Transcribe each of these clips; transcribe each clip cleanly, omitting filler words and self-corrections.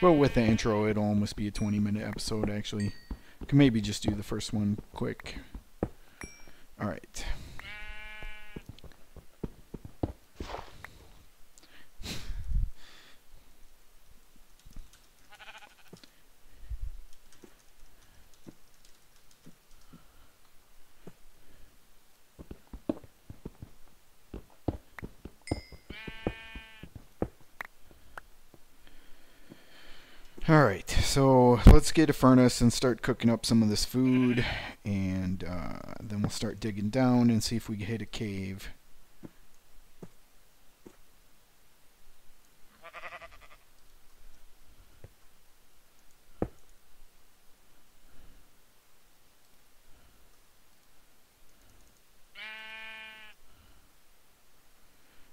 But with the intro, it'll almost be a 20-minute episode, actually. We can maybe just do the first one quick. Alright. Alright, so let's get a furnace and start cooking up some of this food, and then we'll start digging down and see if we can hit a cave.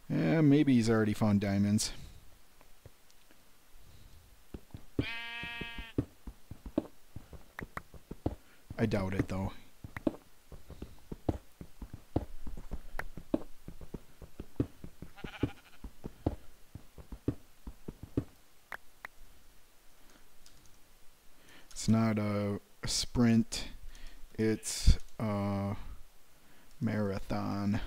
Yeah, maybe he's already found diamonds. I doubt it, though. It's not a sprint, it's a marathon.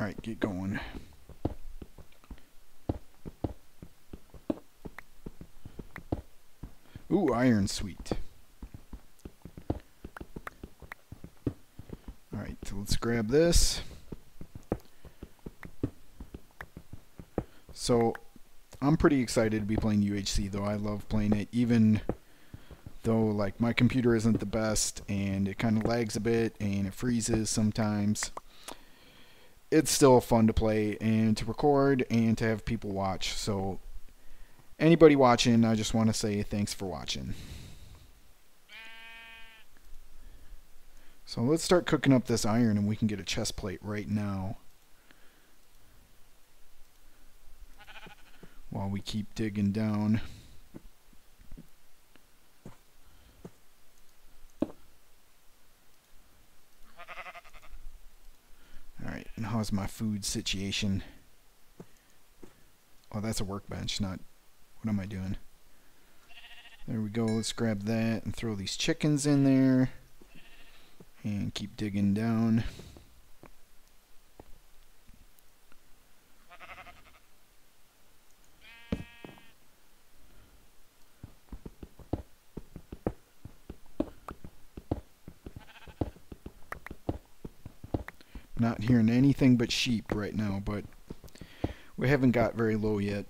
Alright, get going. Ooh, iron, sweet. Alright, so let's grab this. So, I'm pretty excited to be playing UHC, though. I love playing it, even though, like, my computer isn't the best, and it kind of lags a bit, and it freezes sometimes. It's still fun to play and to record and to have people watch. So anybody watching, I just want to say thanks for watching. So let's start cooking up this iron, and we can get a chest plate right now while we keep digging down. How's my food situation? Oh, that's a workbench, not... What am I doing? There we go. Let's grab that and throw these chickens in there. And keep digging down. Not hearing anything but sheep right now, but we haven't got very low yet.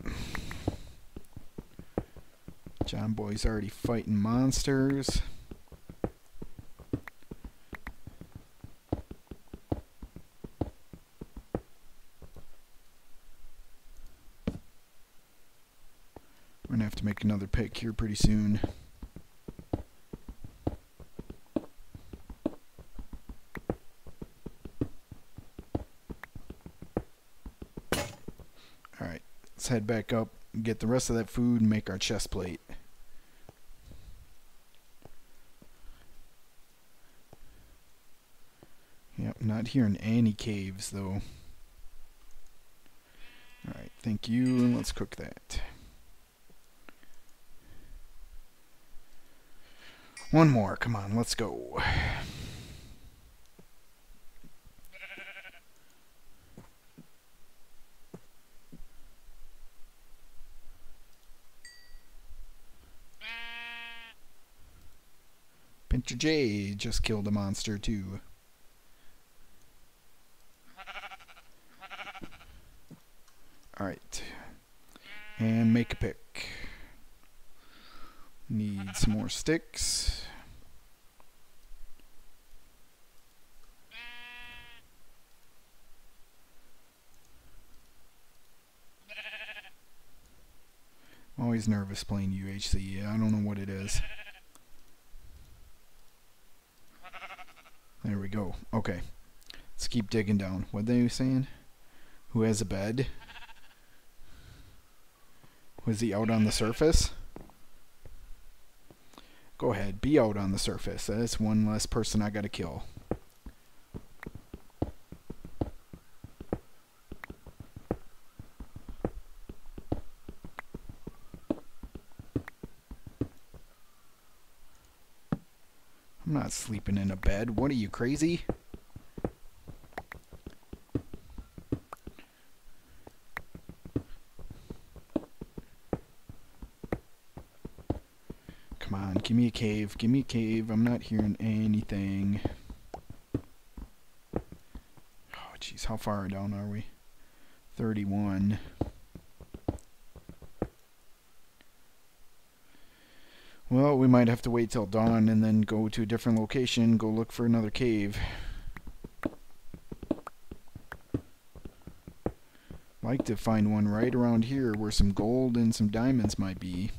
John Boy's already fighting monsters. We're gonna have to make another pick here pretty soon. Head back up, get the rest of that food, and make our chest plate. Yep, not here in any caves though. Alright, thank you, and let's cook that. One more, come on, let's go. Mr. J just killed a monster too. Alright. And make a pick. Need some more sticks. I'm always nervous playing UHC. I don't know what it is. There we go. Okay. Let's keep digging down. What they were saying? Who has a bed? Was he out on the surface? Go ahead, be out on the surface. That's one less person I gotta kill. I'm not sleeping in a bed. What are you, crazy? Come on, give me a cave. Give me a cave. I'm not hearing anything. Oh, jeez. How far down are we? 31. Well, we might have to wait till dawn and then go to a different location, go look for another cave. Like to find one right around here where some gold and some diamonds might be.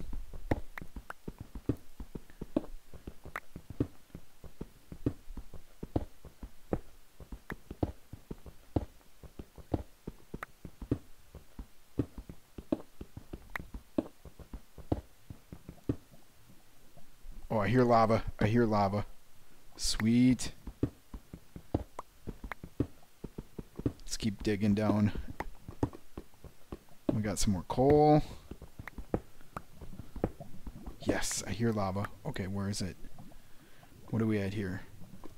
I hear lava. I hear lava. Sweet. Let's keep digging down. We got some more coal. Yes, I hear lava. Okay, where is it? What are we at here?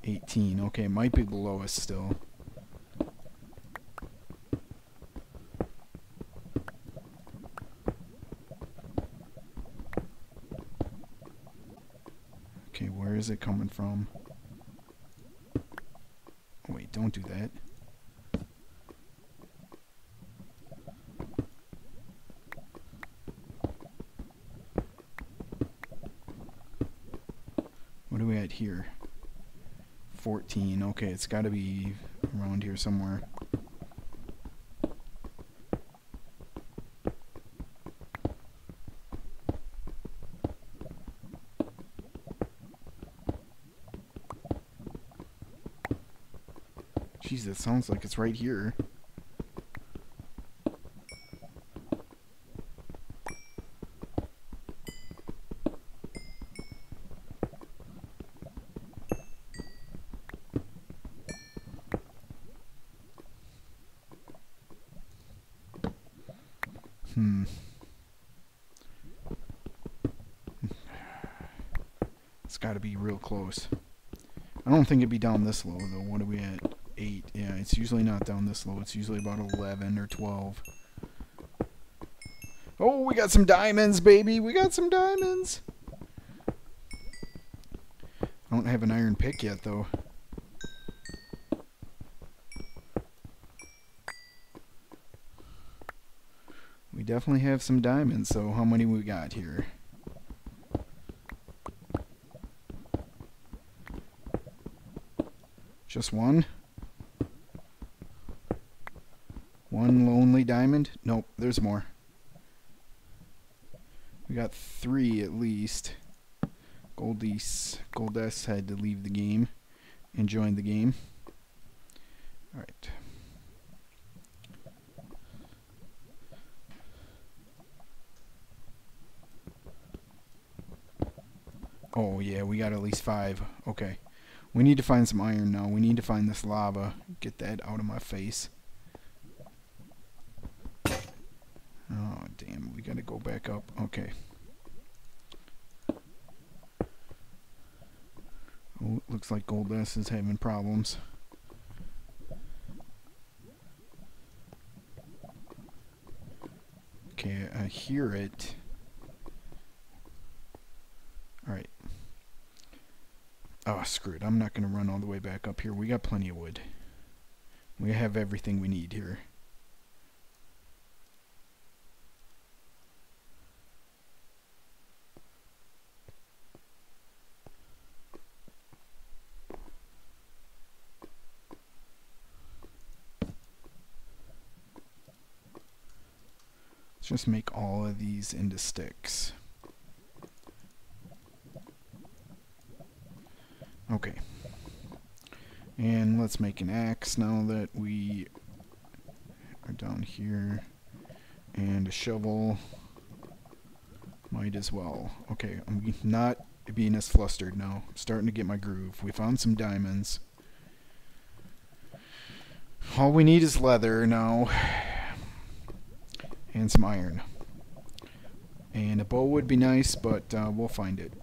18. Okay, might be below us still. Where's it coming from? Wait, don't do that. What are we at here? 14. Okay, it's got to be around here somewhere. Jeez, it sounds like it's right here. It's got to be real close. I don't think it'd be down this low, though. What are we at? 8. Yeah, it's usually not down this low. It's usually about 11 or 12. Oh, we got some diamonds, baby. We got some diamonds. I don't have an iron pick yet, though. We definitely have some diamonds, so how many we got here? 1? One lonely diamond? Nope, there's more. We got 3 at least. Goldeas had to leave the game and join the game. Alright. Oh yeah, we got at least 5. Okay. We need to find some iron now. We need to find this lava. Get that out of my face. Oh, damn. We gotta go back up. Okay. Oh, it looks like Goldeas is having problems. Okay, I hear it. Alright. Oh, screw it. I'm not gonna run all the way back up here. We got plenty of wood. We have everything we need here. Just make all of these into sticks. Okay. And let's make an axe now that we are down here. And a shovel. Might as well. Okay, I'm not being as flustered now. I'm starting to get my groove. We found some diamonds. All we need is leather now. And some iron. And a bow would be nice, but we'll find it.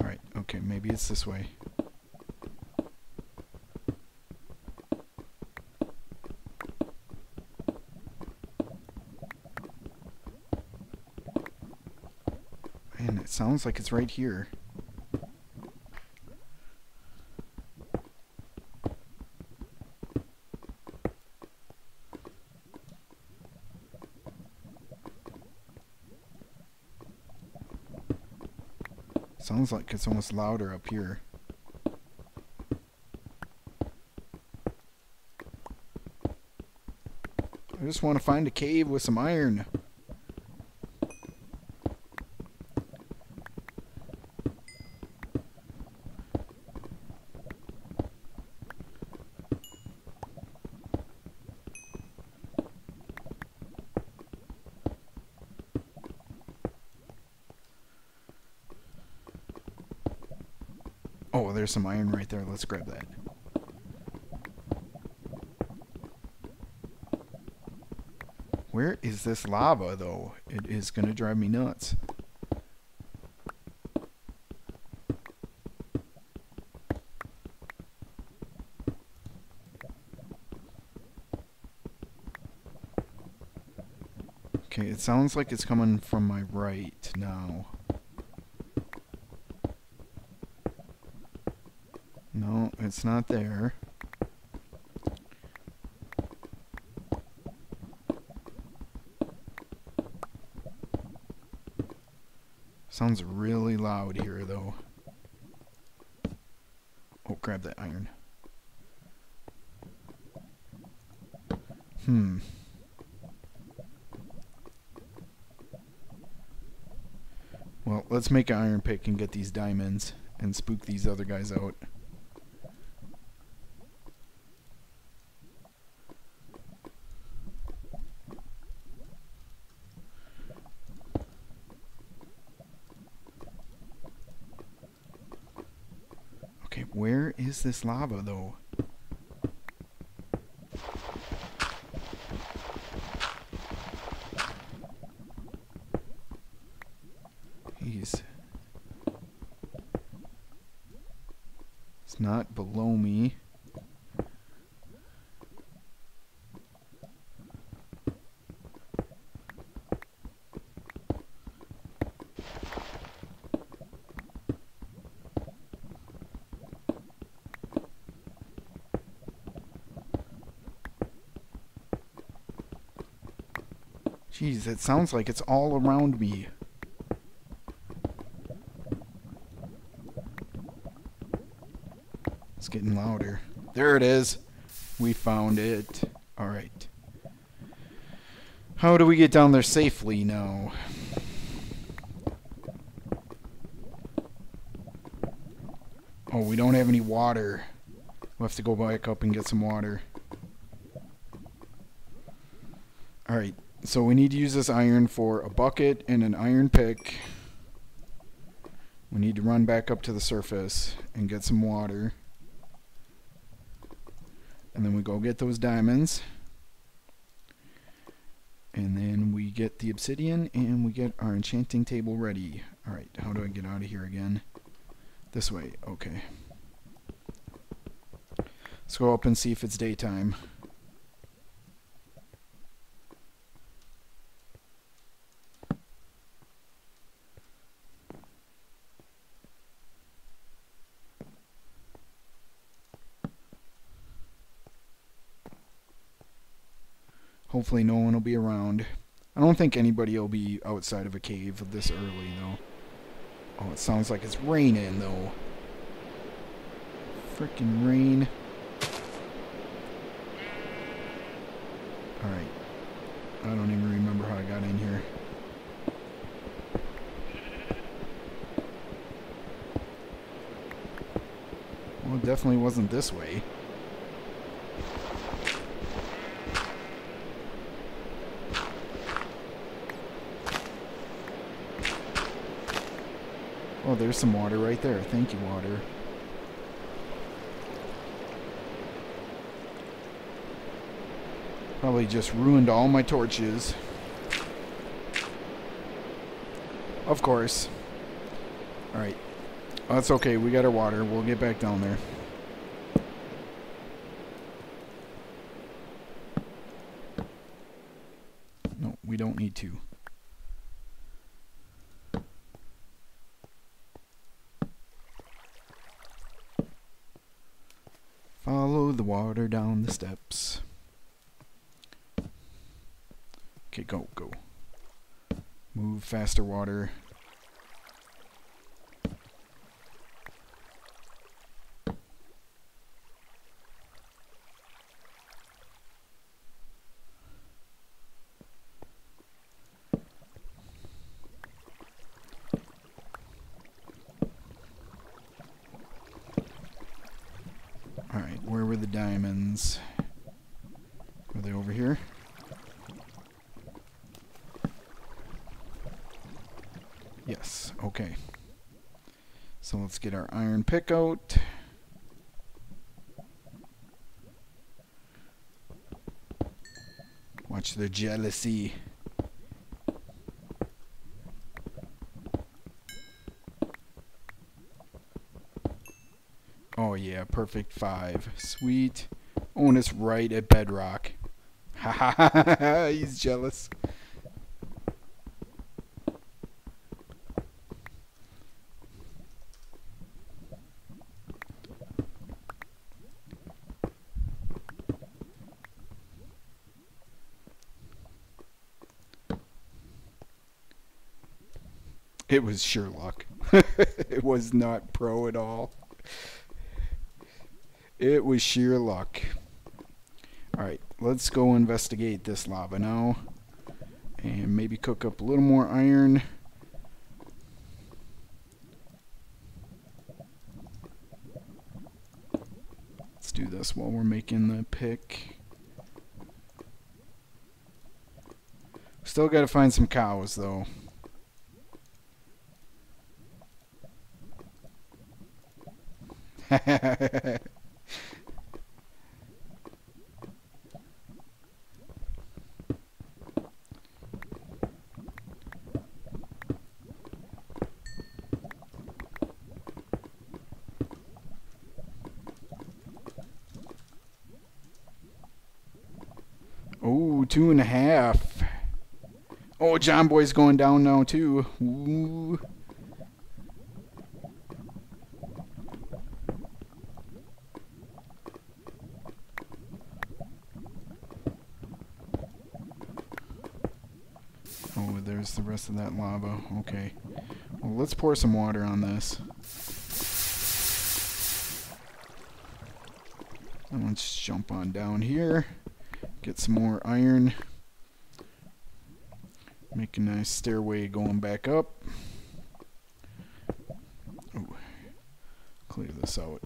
Alright, okay, maybe it's this way. Man, it sounds like it's right here. Sounds like it's almost louder up here. I just want to find a cave with some iron. Oh, there's some iron right there. Let's grab that. Where is this lava, though? It is going to drive me nuts. Okay, it sounds like it's coming from my right now. No, it's not there. Sounds really loud here, though. Oh, grab that iron. Well, let's make an iron pick and get these diamonds and spook these other guys out. Where is this lava, though? Jeez. It's not below me. Jeez, it sounds like it's all around me. It's getting louder. There it is. We found it. Alright. How do we get down there safely now? Oh, we don't have any water. We'll have to go back up and get some water. Alright. So we need to use this iron for a bucket and an iron pick. We need to run back up to the surface and get some water. And then we go get those diamonds. And then we get the obsidian and we get our enchanting table ready. Alright, how do I get out of here again? This way, okay. Let's go up and see if it's daytime. Hopefully no one will be around. I don't think anybody will be outside of a cave this early, though. Oh, it sounds like it's raining, though. Frickin' rain. Alright. I don't even remember how I got in here. Well, it definitely wasn't this way. Oh, there's some water right there. Thank you, water. Probably just ruined all my torches. Of course. Alright. Well, that's okay. We got our water. We'll get back down there. No, we don't need to. Follow the water down the steps. Okay, go, go. Move faster, water. All right, where were the diamonds? Were they over here? Yes, okay. So let's get our iron pick out. Watch their jealousy. Oh yeah, perfect 5. Sweet. Oh, and it's right at bedrock. Ha ha ha ha, he's jealous. It was Sherlock. It was not pro at all. It was sheer luck. Alright, let's go investigate this lava now. And maybe cook up a little more iron. Let's do this while we're making the pick. Still gotta find some cows though. Oh, 2.5. Oh, John Boy's going down now too. Ooh. The rest of that lava. Okay. Well, let's pour some water on this. And let's jump on down here. Get some more iron. Make a nice stairway going back up. Ooh. Clear this out.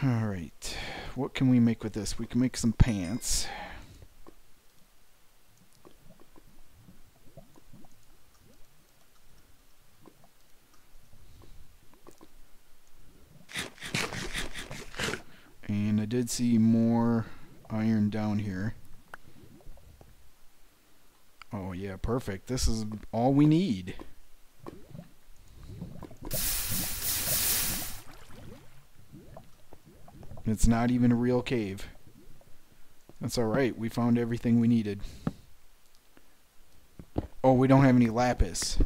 Alright, what can we make with this? We can make some pants. And I did see more iron down here. Oh yeah, perfect. This is all we need. It's not even a real cave. That's alright, we found everything we needed. Oh, we don't have any lapis.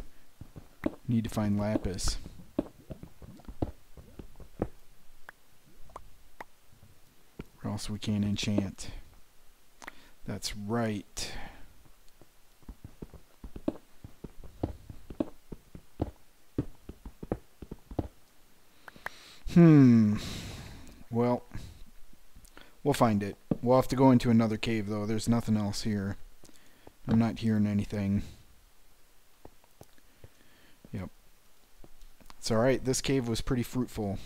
Need to find lapis. Or else we can't enchant. That's right. Well, we'll find it. We'll have to go into another cave, though. There's nothing else here. I'm not hearing anything. Yep. It's alright. This cave was pretty fruitful.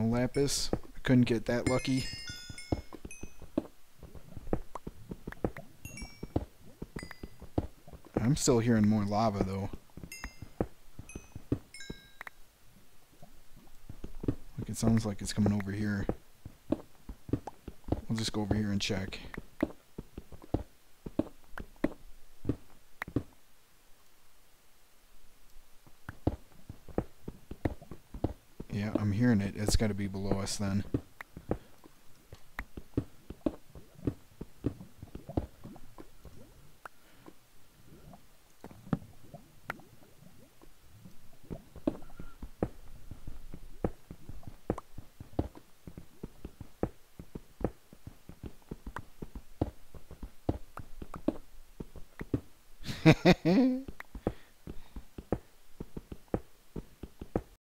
No lapis. I couldn't get that lucky. I'm still hearing more lava though. Look, it sounds like it's coming over here. We'll just go over here and check. Yeah, I'm hearing it. It's got to be below us then.